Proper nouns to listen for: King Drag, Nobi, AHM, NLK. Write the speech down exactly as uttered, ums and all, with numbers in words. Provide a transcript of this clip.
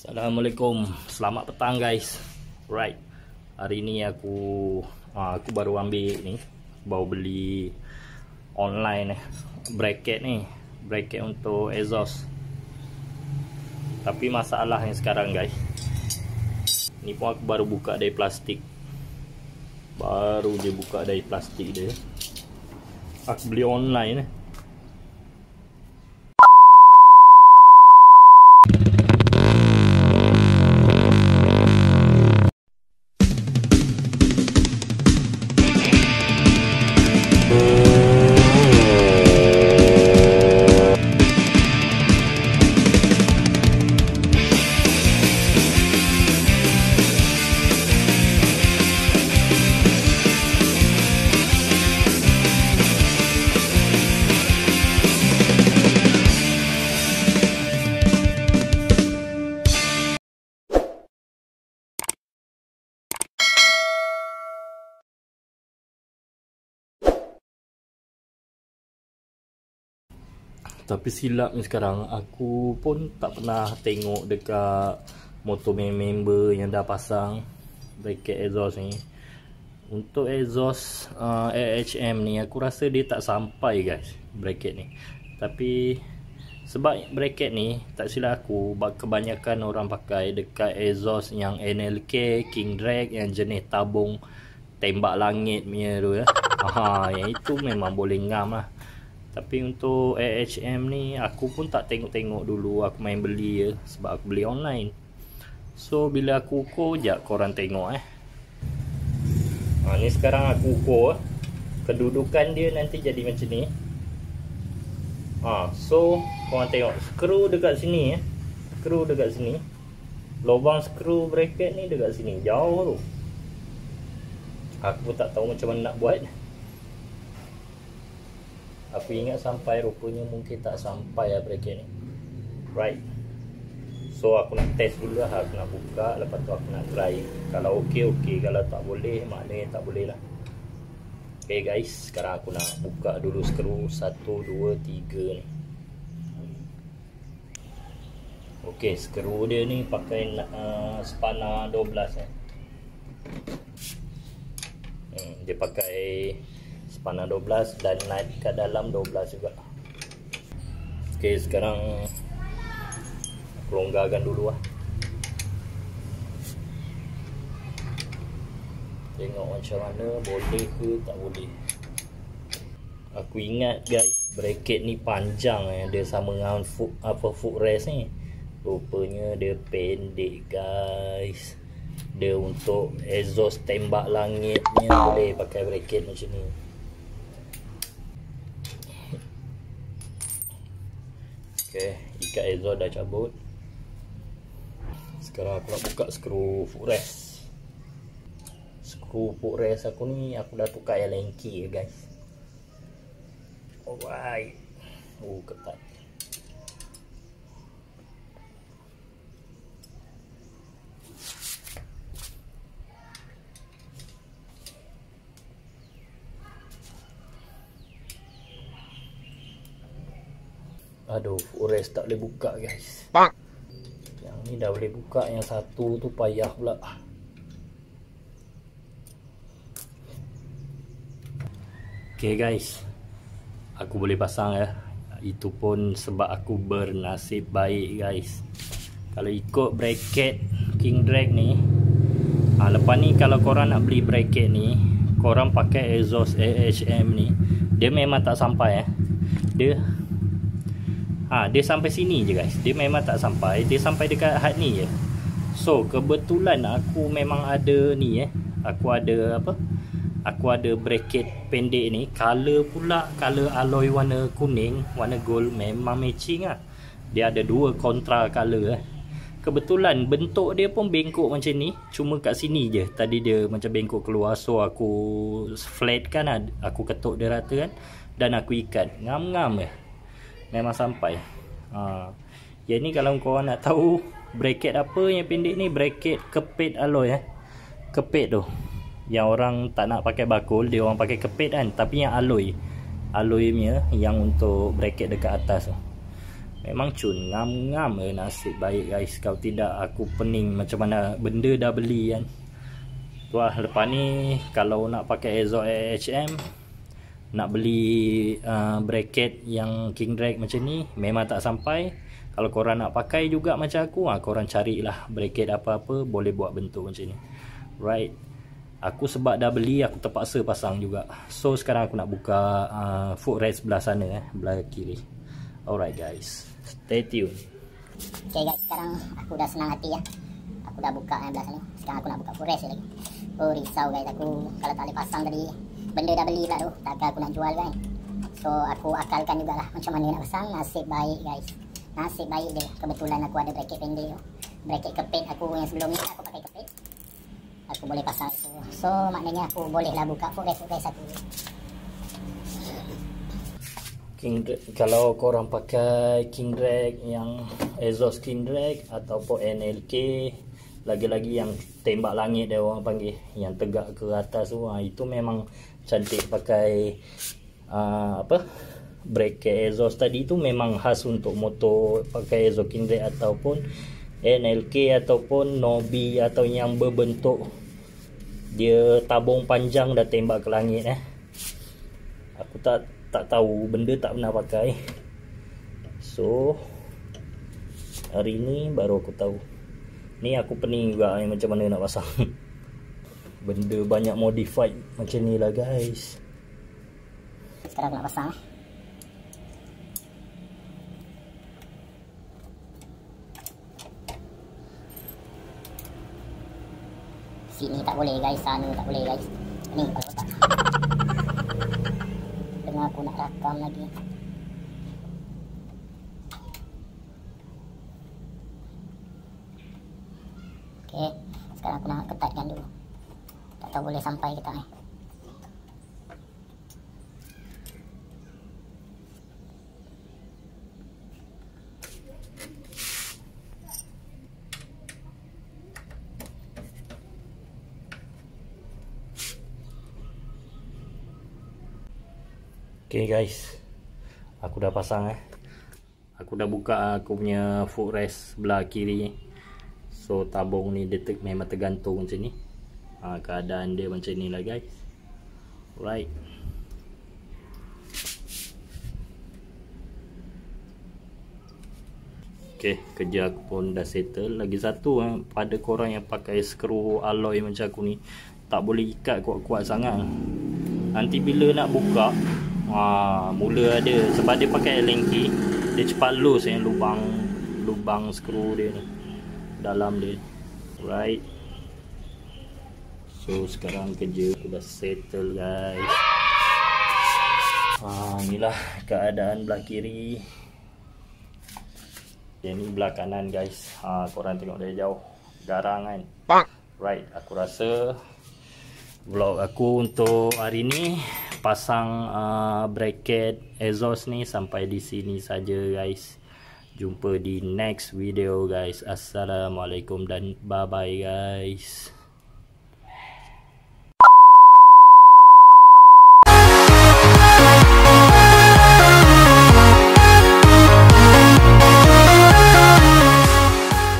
Assalamualaikum, selamat petang guys. Right, hari ni aku uh, aku baru ambil ni, baru beli online eh, bracket ni, bracket untuk exhaust. Tapi masalah yang sekarang guys, ni pun aku baru buka dari plastik. Baru je buka dari plastik dia. Aku beli online eh. Tapi silap ni sekarang, aku pun tak pernah tengok dekat motor member yang dah pasang bracket exhaust ni. Untuk exhaust uh, A H M ni, aku rasa dia tak sampai guys, bracket ni. Tapi sebab bracket ni, tak silap aku, kebanyakan orang pakai dekat exhaust yang N L K, King Drag, yang jenis tabung tembak langit punya tu ya. Aha, yang itu memang boleh ngam lah. Tapi untuk A H M ni, aku pun tak tengok-tengok dulu. Aku main beli je, sebab aku beli online. So bila aku ukur, sekejap korang tengok eh. Ha, ni sekarang aku ukur, kedudukan dia nanti jadi macam ni. Ha, so korang tengok, skru dekat sini eh. Skru dekat sini, lubang skru bracket ni dekat sini, jauh tu. Aku tak tahu macam mana nak buat. Aku ingat sampai, rupanya mungkin tak sampai lah bracket ni. Right, so aku nak test dulu lah. Aku nak buka, lepas tu aku nak try. Kalau ok, ok, kalau tak boleh, maknanya tak boleh lah. Ok guys, sekarang aku nak buka dulu skru satu, dua, tiga ni. Ok, skru dia ni pakai uh, spana dua belas eh. hmm, Dia pakai panah dua belas dan naik kat dalam dua belas juga. Ok, sekarang aku longgarkan dulu lah. Tengok macam mana, boleh ke tak boleh. Aku ingat guys, bracket ni panjang eh. Dia sama dengan foot, apa, footrest ni. Rupanya dia pendek guys. Dia untuk exhaust tembak langitnya boleh pakai bracket macam ni. Okay, ikat exhaust dah cabut. Sekarang aku nak buka skru footrest. Skru footrest aku ni, aku dah tukar yang lengki guys. Alright. Oh, ketat. Aduh, footrest tak boleh buka guys. Pak. Yang ni dah boleh buka, yang satu tu payah pula. Okay guys, aku boleh pasang ya. Itu pun sebab aku bernasib baik guys. Kalau ikut bracket King Drag ni, ha, lepas ni kalau korang nak beli bracket ni, korang pakai exhaust A H M ni, dia memang tak sampai eh. Dia Ha, dia sampai sini je guys. Dia memang tak sampai. Dia sampai dekat hat ni je. So kebetulan aku memang ada ni eh. Aku ada apa, aku ada bracket pendek ni. Color pula, color alloy warna kuning, warna gold, memang matching lah. Dia ada dua kontra color eh. Kebetulan bentuk dia pun bengkok macam ni. Cuma kat sini je, tadi dia macam bengkok keluar. So aku flat kan lah. Aku ketuk dia rata kan, dan aku ikat. Ngam-ngam je, memang sampai. Ha. Yang ni kalau korang nak tahu bracket apa yang pendek ni, bracket kepit alloy eh. Kepit tu, yang orang tak nak pakai bakul, dia orang pakai kepit kan. Tapi yang alloy, alloy punya, yang untuk bracket dekat atas tu. Memang cun ngam-ngam eh, nasib baik guys. Kalau tidak aku pening macam mana. Benda dah beli kan. Wah, lepas ni kalau nak pakai exhaust A H M, nak beli uh, bracket yang King Drag macam ni memang tak sampai. Kalau korang nak pakai juga macam aku, ha, korang carilah bracket apa-apa boleh buat bentuk macam ni. Right, aku sebab dah beli aku terpaksa pasang juga. So sekarang aku nak buka uh, footrest belah sana eh, belah kiri. Alright guys, stay tune. Okay guys, sekarang aku dah senang hati ya. Aku dah buka yang belah sana. Sekarang aku nak buka footrest lagi. Oh risau guys aku kalau tak boleh pasang tadi. Benda dah beli pula tu, takkan aku nak jual kan. So aku akalkan jugalah macam mana nak pasang. Nasib baik guys, nasib baik je kebetulan aku ada bracket pendek tu. Bracket kepit aku yang sebelum ni aku pakai kepit, aku boleh pasang tu. So maknanya aku boleh lah buka footrest-footrest aku. King Drag, kalau korang pakai King Drag yang exhaust King Drag ataupun N L K, lagi-lagi yang tembak langit dia orang panggil, yang tegak ke atas tu, ha, itu memang cantik pakai uh, apa bracket exhaust tadi tu memang khas untuk motor pakai exhaust King Drag ataupun N L K ataupun Nobi atau yang berbentuk dia tabung panjang dah tembak ke langit eh. Aku tak tak tahu, benda tak pernah pakai. So hari ni baru aku tahu. Ni aku pening juga eh, macam mana nak pasang. Benda banyak modified macam ni lah guys. Sekarang aku nak pasang. Sini tak boleh guys, sana tak boleh guys. Ni kalau tak aku nak rakam lagi. Okay, sekarang aku nak ketatkan dulu. Tak tahu boleh sampai ke tak ni. Okay guys, aku dah pasang eh. Aku dah buka aku punya footrest sebelah kiri. So tabung ni dia te memang tergantung macam ni. Ha, keadaan dia macam ni lah guys. Alright. Okay, kerja aku pun dah settle. Lagi satu eh, pada korang yang pakai skru alloy macam aku ni, tak boleh ikat kuat-kuat sangat. Nanti bila nak buka, ha, mula ada sebab dia pakai lengki, dia cepat loose yang lubang lubang skru dia ni dalam dia. Right, so sekarang kerja aku dah settle guys. Ha, inilah keadaan belah kiri. Yang ni belah kanan guys. Ha, korang tengok dari jauh garang kan. Right, aku rasa vlog aku untuk hari ni pasang uh, bracket exhaust ni sampai di sini saja guys. Jumpa di next video guys. Assalamualaikum dan bye bye guys.